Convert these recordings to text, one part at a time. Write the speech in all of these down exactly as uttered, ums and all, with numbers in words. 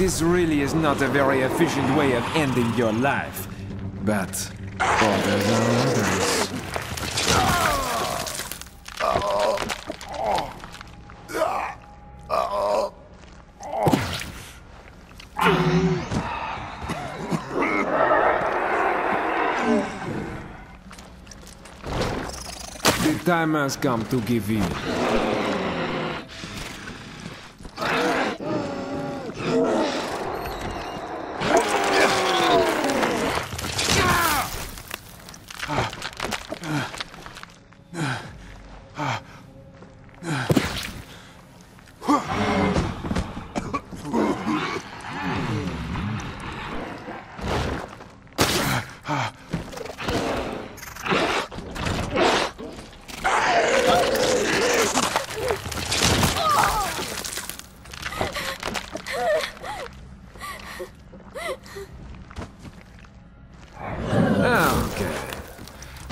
This really is not a very efficient way of ending your life. But orders are orders. The time has come to give in.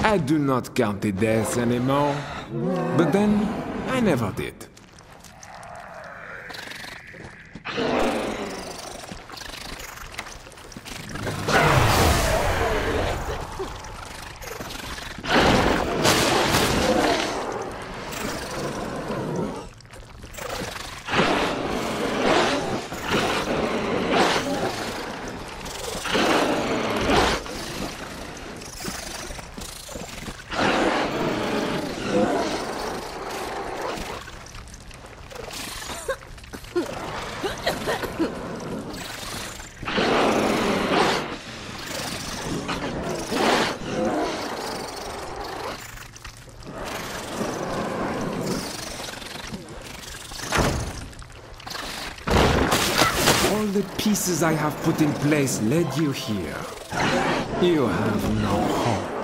I do not count the deaths anymore, but then I never did. All the pieces I have put in place led you here. You have no hope.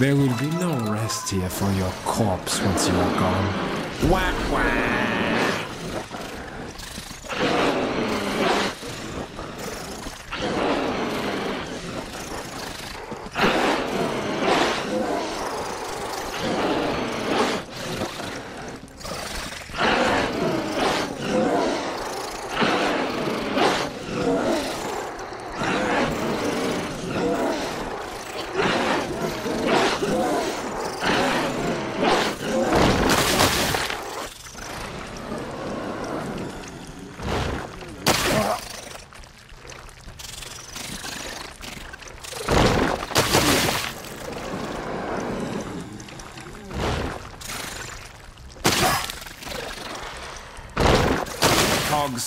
There will be no rest here for your corpse once you are gone. Wah, wah!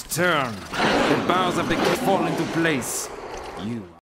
Turn. The bars have been fall into place. You.